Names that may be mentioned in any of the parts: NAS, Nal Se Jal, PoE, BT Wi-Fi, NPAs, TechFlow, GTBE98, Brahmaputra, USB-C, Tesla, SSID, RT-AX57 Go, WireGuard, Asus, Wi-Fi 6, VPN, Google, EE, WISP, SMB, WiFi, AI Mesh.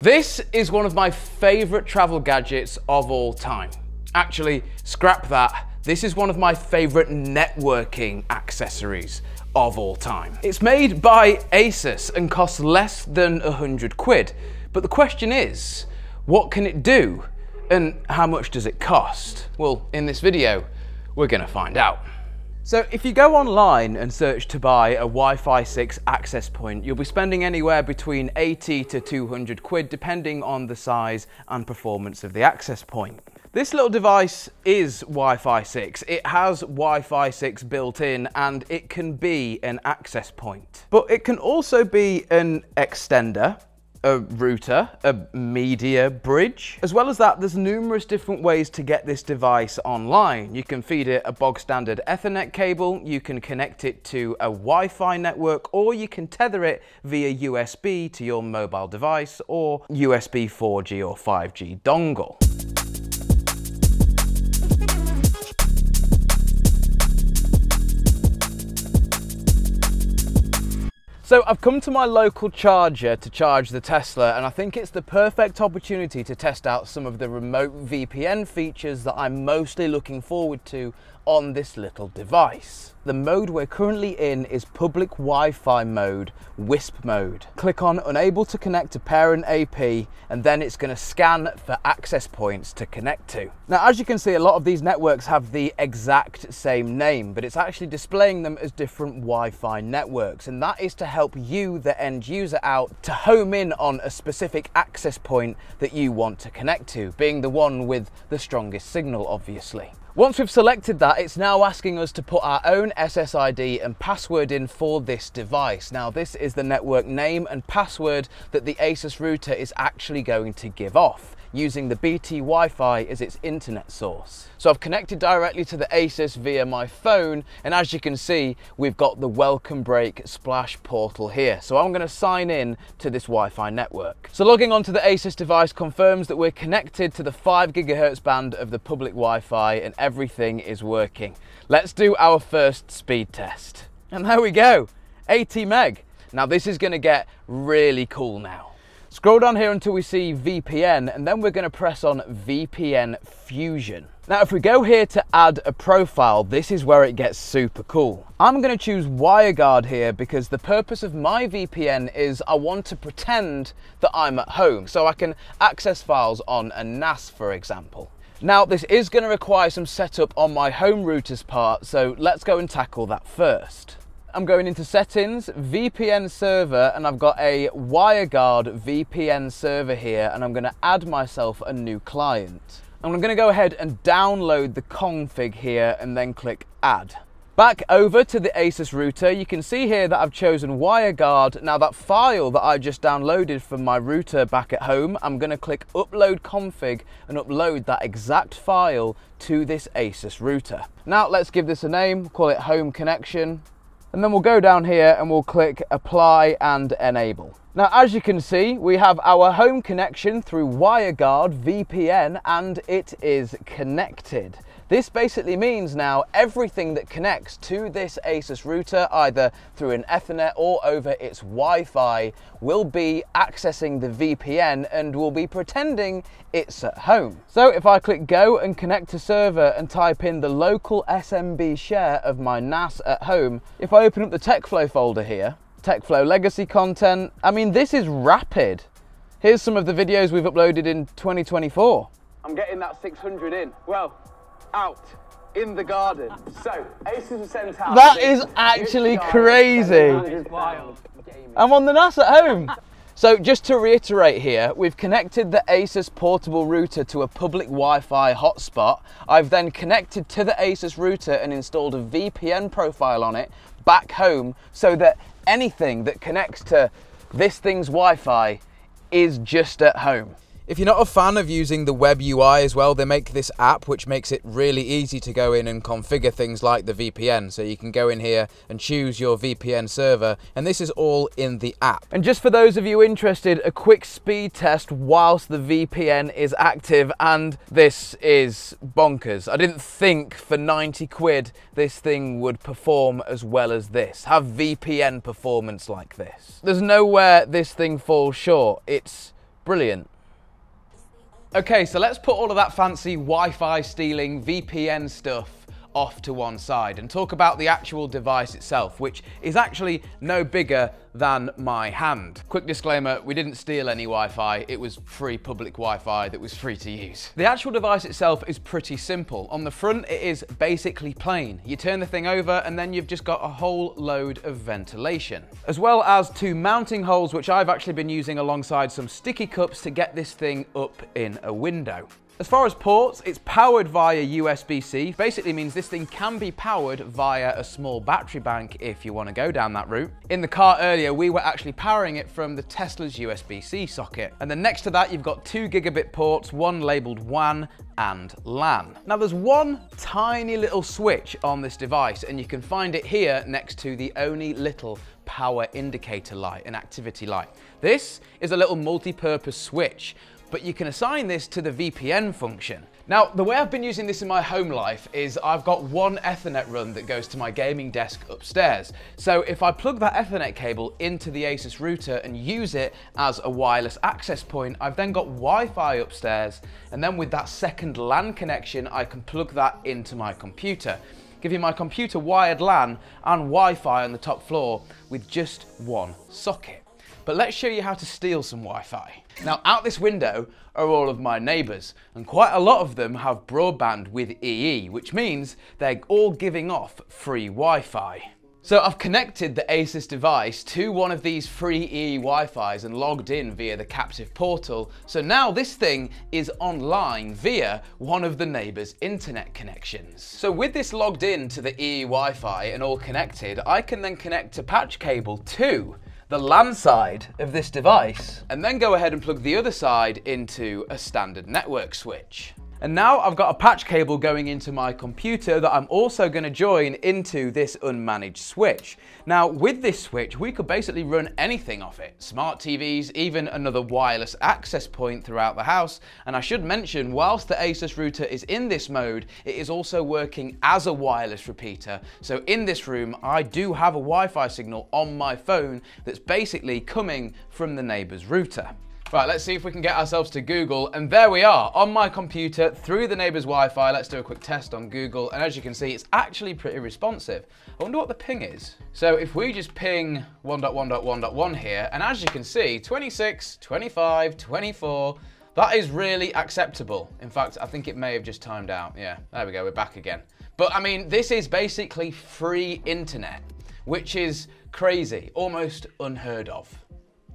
This is one of my favorite travel gadgets of all time. Actually, scrap that. This is one of my favorite networking accessories of all time. It's made by Asus and costs less than 100 quid. But the question is, what can it do? And how much does it cost? Well, in this video, we're gonna find out. So if you go online and search to buy a Wi-Fi 6 access point, you'll be spending anywhere between 80 to 200 quid, depending on the size and performance of the access point. This little device is Wi-Fi 6. It has Wi-Fi 6 built in and it can be an access point. But it can also be an extender, a router, a media bridge. As well as that, there's numerous different ways to get this device online. You can feed it a bog standard Ethernet cable, you can connect it to a Wi-Fi network, or you can tether it via USB to your mobile device or USB 4G or 5G dongle. So I've come to my local charger to charge the Tesla, and I think it's the perfect opportunity to test out some of the remote VPN features that I'm mostly looking forward to on this little device. The mode we're currently in is public Wi-Fi mode, WISP mode. Click on unable to connect to parent AP, and then it's gonna scan for access points to connect to. Now, as you can see, a lot of these networks have the exact same name, but it's actually displaying them as different Wi-Fi networks. And that is to help you, the end user, out to home in on a specific access point that you want to connect to, being the one with the strongest signal, obviously. Once we've selected that, it's now asking us to put our own SSID and password in for this device. Now, this is the network name and password that the Asus router is actually going to give off, using the BT Wi-Fi as its internet source. So I've connected directly to the Asus via my phone, and as you can see, we've got the welcome break splash portal here. So I'm gonna sign in to this Wi-Fi network. So logging onto the Asus device confirms that we're connected to the 5 GHz band of the public Wi-Fi, and everything is working. Let's do our first speed test. And there we go, 80 meg. Now this is gonna get really cool now. Scroll down here until we see VPN, and then we're gonna press on VPN Fusion. Now, if we go here to add a profile, this is where it gets super cool. I'm gonna choose WireGuard here because the purpose of my VPN is I want to pretend that I'm at home, so I can access files on a NAS, for example. Now, this is going to require some setup on my home router's part, so let's go and tackle that first. I'm going into settings, VPN server, and I've got a WireGuard VPN server here, and I'm going to add myself a new client. And I'm going to go ahead and download the config here and then click add. Back over to the Asus router, you can see here that I've chosen WireGuard. Now, that file that I just downloaded from my router back at home, I'm gonna click upload config and upload that exact file to this Asus router. Now let's give this a name, call it home connection. And then we'll go down here and we'll click apply and enable. Now, as you can see, we have our home connection through WireGuard VPN and it is connected. This basically means now everything that connects to this Asus router, either through an Ethernet or over its Wi-Fi, will be accessing the VPN and will be pretending it's at home. So if I click go and connect to server and type in the local SMB share of my NAS at home, if I open up the TechFlow folder here, TechFlow legacy content, I mean, this is rapid. Here's some of the videos we've uploaded in 2024. I'm getting that 600 in. Well, out in the garden. So Asus was sent out. That is actually crazy. I'm on the NAS at home. So just to reiterate here, we've connected the Asus portable router to a public Wi-Fi hotspot. I've then connected to the Asus router and installed a VPN profile on it back home so that anything that connects to this thing's Wi-Fi is just at home. If you're not a fan of using the web UI as well, they make this app which makes it really easy to go in and configure things like the VPN. So you can go in here and choose your VPN server, and this is all in the app. And just for those of you interested, a quick speed test whilst the VPN is active, and this is bonkers. I didn't think for 90 quid this thing would perform as well as this, have VPN performance like this. There's nowhere this thing falls short. It's Brilliant. Okay, so let's put all of that fancy Wi-Fi stealing VPN stuff off to one side and talk about the actual device itself, which is actually no bigger than my hand. Quick disclaimer, we didn't steal any Wi-Fi, it was free public Wi-Fi that was free to use. The actual device itself is pretty simple. On the front, it is basically plain. You turn the thing over and then you've just got a whole load of ventilation. As well as two mounting holes, which I've actually been using alongside some sticky cups to get this thing up in a window. As far as ports, it's powered via USB-C, basically means this thing can be powered via a small battery bank if you want to go down that route. In the car earlier, we were actually powering it from the Tesla's USB-C socket. And then next to that, you've got 2 gigabit ports, one labeled WAN and LAN. Now there's one tiny little switch on this device, and you can find it here next to the only little power indicator light, an activity light. This is a little multi-purpose switch, but you can assign this to the VPN function. Now, the way I've been using this in my home life is I've got one Ethernet run that goes to my gaming desk upstairs. So if I plug that Ethernet cable into the Asus router and use it as a wireless access point, I've then got Wi-Fi upstairs, and then with that second LAN connection, I can plug that into my computer, giving my computer wired LAN and Wi-Fi on the top floor with just one socket. But let's show you how to steal some Wi-Fi. Now, out this window are all of my neighbours, and quite a lot of them have broadband with EE, which means they're all giving off free Wi-Fi. So I've connected the Asus device to one of these free EE Wi-Fis and logged in via the captive portal, so now this thing is online via one of the neighbours' internet connections. So with this logged in to the EE Wi-Fi and all connected, I can then connect a patch cable to the LAN side of this device, and then go ahead and plug the other side into a standard network switch. And now I've got a patch cable going into my computer that I'm also going to join into this unmanaged switch. Now with this switch, we could basically run anything off it. Smart TVs, even another wireless access point throughout the house. And I should mention, whilst the Asus router is in this mode, it is also working as a wireless repeater. So in this room, I do have a Wi-Fi signal on my phone that's basically coming from the neighbour's router. Right, let's see if we can get ourselves to Google, and there we are, on my computer, through the neighbour's Wi-Fi. Let's do a quick test on Google, and as you can see, it's actually pretty responsive. I wonder what the ping is. So if we just ping 1.1.1.1 here, and as you can see, 26, 25, 24, that is really acceptable. In fact, I think it may have just timed out. Yeah, there we go, we're back again. But I mean, this is basically free internet, which is crazy, almost unheard of.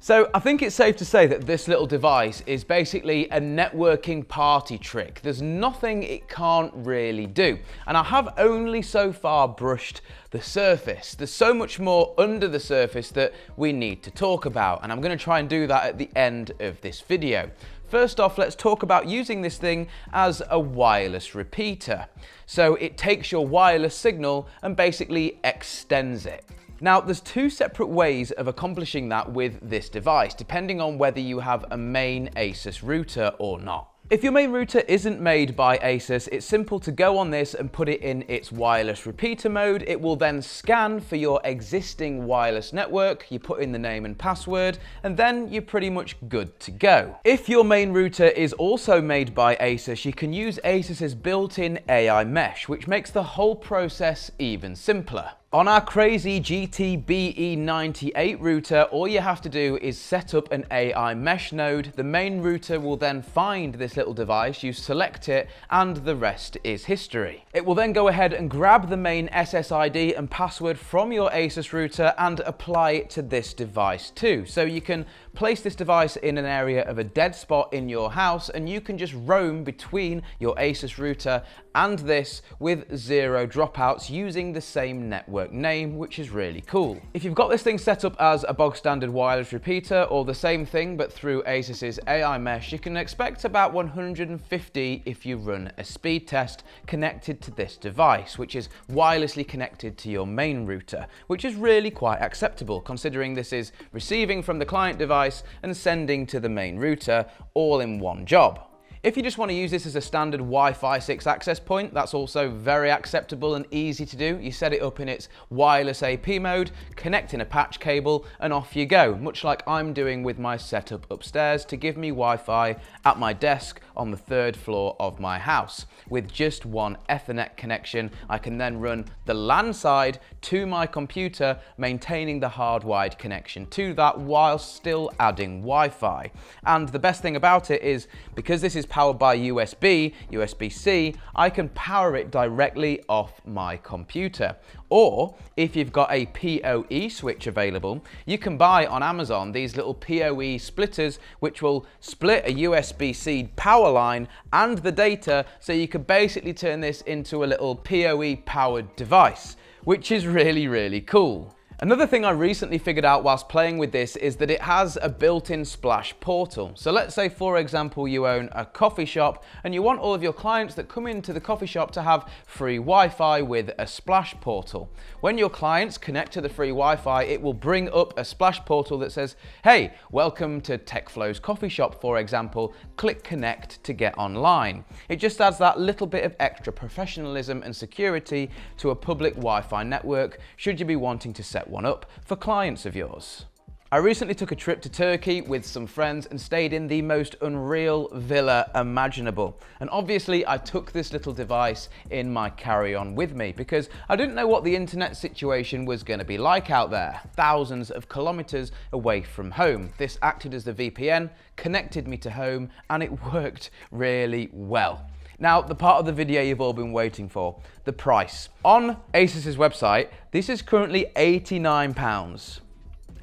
So I think it's safe to say that this little device is basically a networking party trick. There's nothing it can't really do. And I have only so far brushed the surface. There's so much more under the surface that we need to talk about, and I'm going to try and do that at the end of this video. First off, let's talk about using this thing as a wireless repeater. So it takes your wireless signal and basically extends it. Now, there's two separate ways of accomplishing that with this device, depending on whether you have a main Asus router or not. If your main router isn't made by Asus, it's simple to go on this and put it in its wireless repeater mode. It will then scan for your existing wireless network, you put in the name and password, and then you're pretty much good to go. If your main router is also made by Asus, you can use Asus's built-in AI Mesh, which makes the whole process even simpler. On our crazy GTBE98 router, all you have to do is set up an AI Mesh node. The main router will then find this little device, you select it, and the rest is history. It will then go ahead and grab the main SSID and password from your Asus router and apply it to this device too. So you can place this device in an area of a dead spot in your house, and you can just roam between your Asus router and this with zero dropouts using the same network name, which is really cool. If you've got this thing set up as a bog standard wireless repeater or the same thing but through Asus's AI Mesh, you can expect about 150 if you run a speed test connected to this device, which is wirelessly connected to your main router, which is really quite acceptable considering this is receiving from the client device and sending to the main router all in one job. If you just want to use this as a standard Wi-Fi 6 access point, that's also very acceptable and easy to do. You set it up in its wireless AP mode, connect in a patch cable, and off you go, much like I'm doing with my setup upstairs to give me Wi-Fi at my desk on the 3rd floor of my house. With just one Ethernet connection, I can then run the LAN side to my computer, maintaining the hardwired connection to that while still adding Wi-Fi. And the best thing about it is, because this is powered by USB-C, I can power it directly off my computer. Or, if you've got a PoE switch available, you can buy on Amazon these little PoE splitters, which will split a USB-C power line and the data, so you can basically turn this into a little PoE-powered device, which is really, really cool. Another thing I recently figured out whilst playing with this is that it has a built-in splash portal. So let's say, for example, you own a coffee shop and you want all of your clients that come into the coffee shop to have free Wi-Fi with a splash portal. When your clients connect to the free Wi-Fi, it will bring up a splash portal that says, hey, welcome to TechFlow's coffee shop, for example, click connect to get online. It just adds that little bit of extra professionalism and security to a public Wi-Fi network should you be wanting to set one up for clients of yours. I recently took a trip to Turkey with some friends and stayed in the most unreal villa imaginable. And obviously I took this little device in my carry-on with me because I didn't know what the internet situation was going to be like out there, thousands of kilometers away from home. This acted as the VPN, connected me to home, and it worked really well. Now, the part of the video you've all been waiting for, the price. On Asus's website, this is currently £89.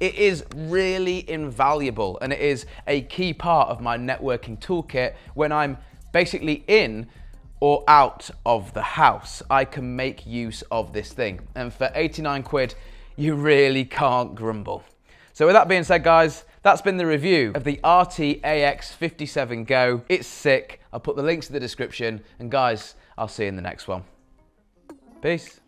It is really invaluable, and it is a key part of my networking toolkit. When I'm basically in or out of the house, I can make use of this thing. And for 89 quid, you really can't grumble. So with that being said, guys, that's been the review of the RT-AX57 Go. It's sick. I'll put the links in the description. And guys, I'll see you in the next one. Peace.